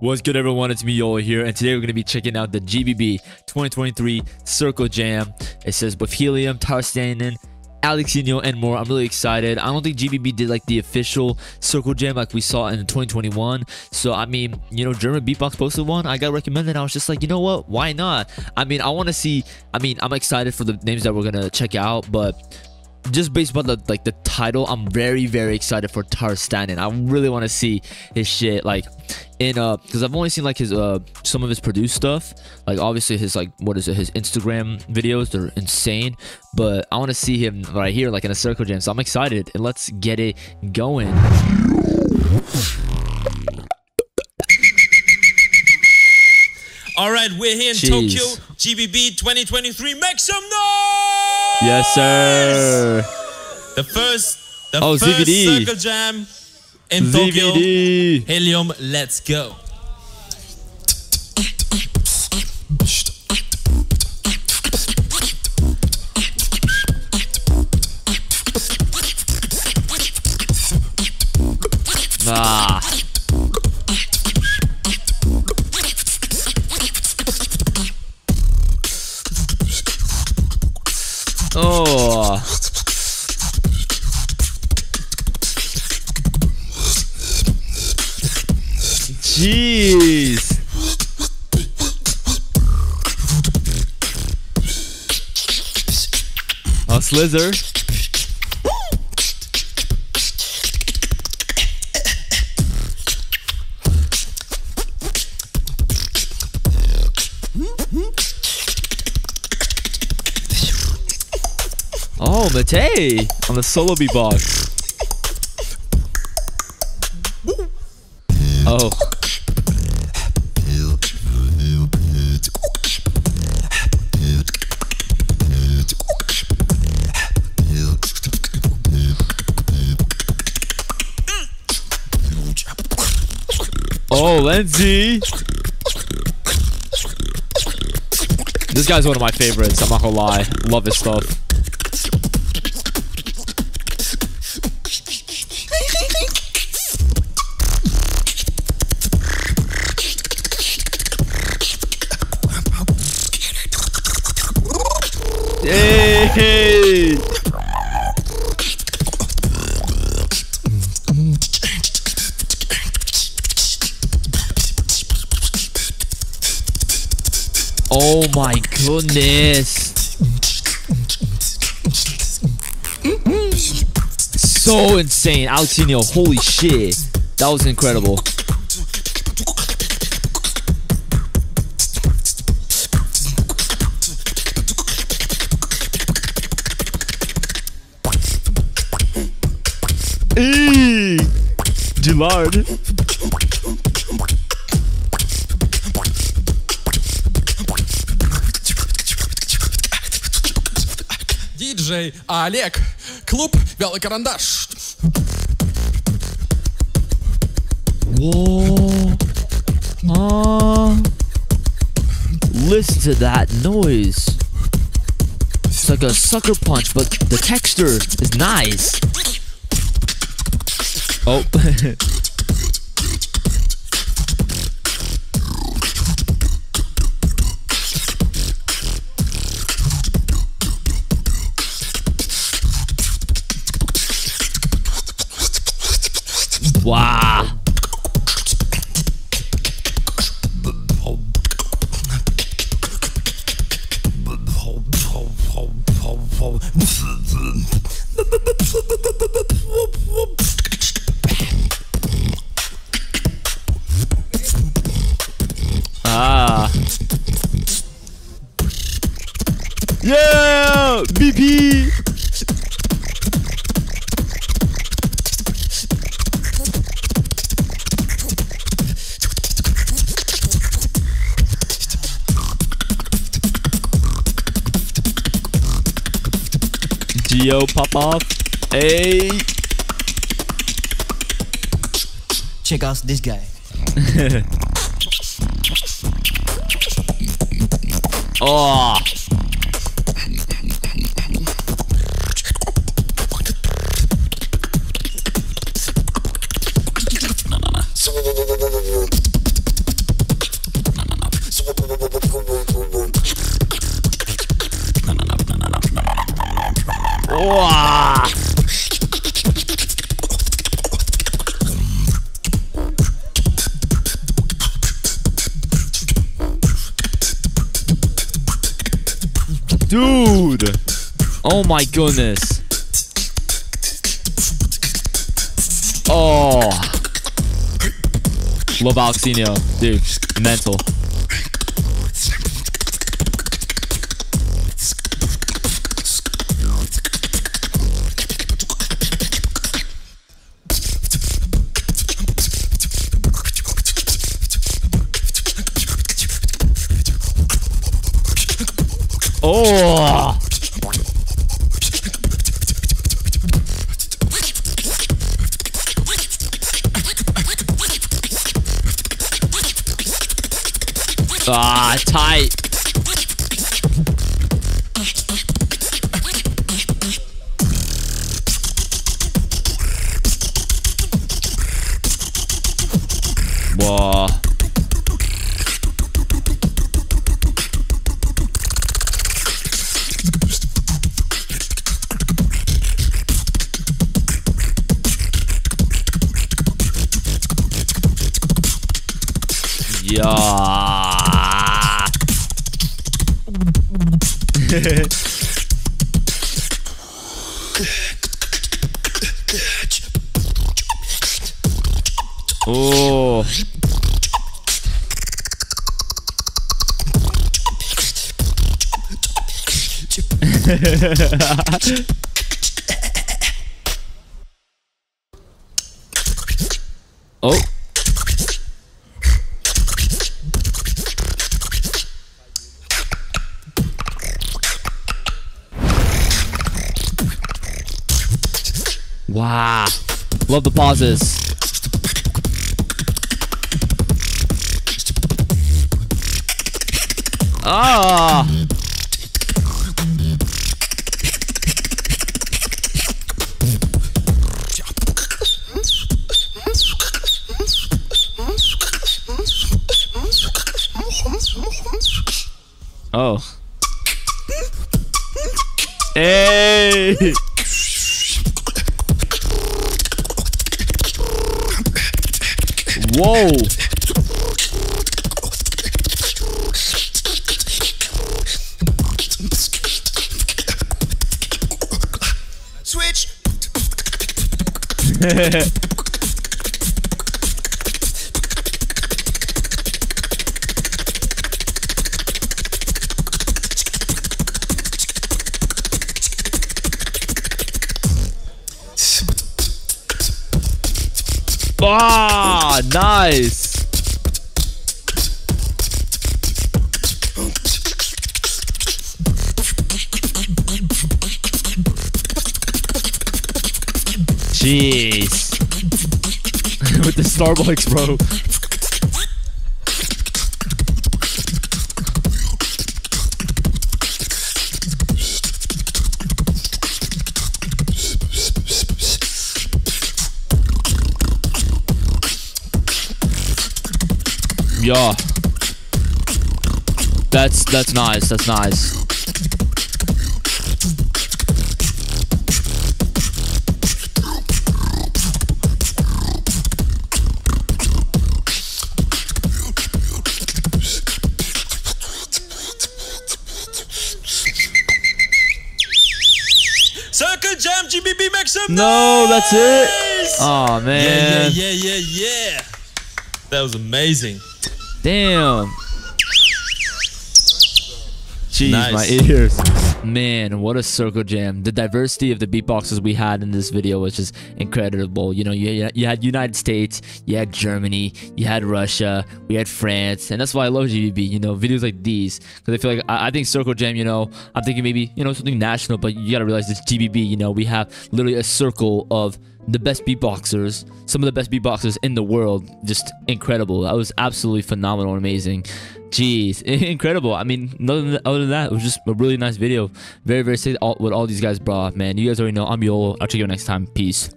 What's good, everyone? It's me, Yola, here, and today we're going to be checking out the GBB 2023 Circle Jam. It says with Helium, Taras Stanin, Alexinho, and more. I'm really excited. I don't think GBB did like the official Circle Jam like we saw in 2021. So I mean, you know, German Beatbox posted one. I got recommended. I was just like, you know what? Why not? I mean, I want to see. I mean, I'm excited for the names that we're gonna check out, but just based on the title, I'm very excited for Taras Stanin. I really want to see his shit, like, in because I've only seen like his some of his produced stuff, like obviously his his Instagram videos, they're insane, but I want to see him right here like in a circle jam. So I'm excited, and let's get it going. All right, we're here in Tokyo, GBB 2023. Make some noise! Yes, sir. The first ZVD. Circle Jam in ZVD. Tokyo. Helium, let's go. Ah. Oh. Jeez. A slither. Oh, Matei on the solo beatbox. Oh. Oh, Lindsay. This guy's one of my favorites, I'm not gonna lie. Love his stuff. Hey! Oh my goodness! So insane, Alexinho! Holy shit! That was incredible. Eee! Dillard. DJ Alec, клуб Belacarandash. Whoa. Listen to that noise. It's like a sucker punch, but the texture is nice. Oh. Wow. Yeah, BP. Geo pop off. Hey, check out this guy. Oh. Dude! Oh my goodness. Oh. Love Alexinho. Dude, mental. Oh! Ah, tight. Whoa. Yeah. Oh. Oh. Wow. Love the pauses. Ah. Oh. Hey. Whoa. Switch. Ah, nice. Jeez. With the Starbucks, bro. Yeah. That's nice. That's nice. Second jam, GBB, make some noise! No, that's it. Oh man. Yeah. That was amazing. Damn. Jeez, nice. My ears. Man, what a circle jam. The diversity of the beatboxes we had in this video was just incredible. You know, you had United States, you had Germany, you had Russia, we had France. And that's why I love GBB, you know, videos like these. Because I feel like, I think circle jam, you know, I'm thinking maybe, you know, something national. But you got to realize it's GBB, you know, we have literally a circle of the best beatboxers, some of the best beatboxers in the world. Just incredible. That was absolutely phenomenal and amazing. Jeez, incredible. I mean, other than that, it was just a really nice video. Very, very sick what all these guys brought, man. You guys already know. I'm Yol. I'll check you out next time. Peace.